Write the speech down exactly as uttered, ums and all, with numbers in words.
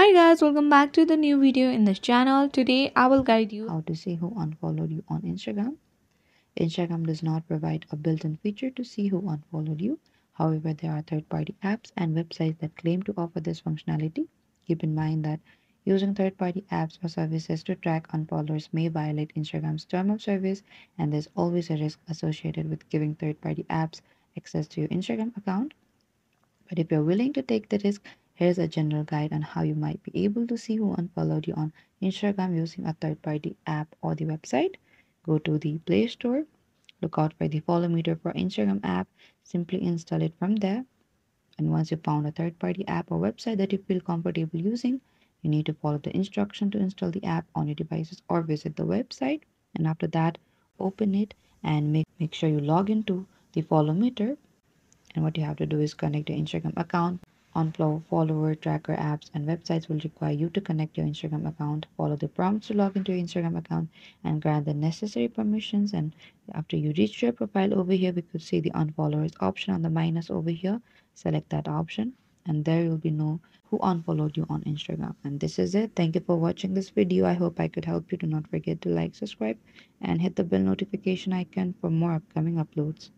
Hi guys, welcome back to the new video in this channel. Today I will guide you how to see who unfollowed you on Instagram. Instagram does not provide a built-in feature to see who unfollowed you. However, there are third-party apps and websites that claim to offer this functionality. Keep in mind that using third-party apps or services to track unfollowers may violate Instagram's term of service, and there's always a risk associated with giving third-party apps access to your Instagram account. But if you're willing to take the risk, here's a general guide on how you might be able to see who unfollowed you on Instagram using a third-party app or the website. Go to the Play Store, look out for the Follow Meter for Instagram app, simply install it from there. And once you found a third-party app or website that you feel comfortable using, you need to follow the instruction to install the app on your devices or visit the website. And after that, open it and make, make sure you log into the Follow Meter. And what you have to do is connect your Instagram account. Unfollow, follower, tracker apps and websites will require you to connect your Instagram account. Follow the prompts to log into your Instagram account and grant the necessary permissions. And after you reach your profile over here, we could see the unfollowers option on the minus over here. Select that option and there will be no who unfollowed you on Instagram. And this is it. Thank you for watching this video. I hope I could help you. Do not forget to like, subscribe and hit the bell notification icon for more upcoming uploads.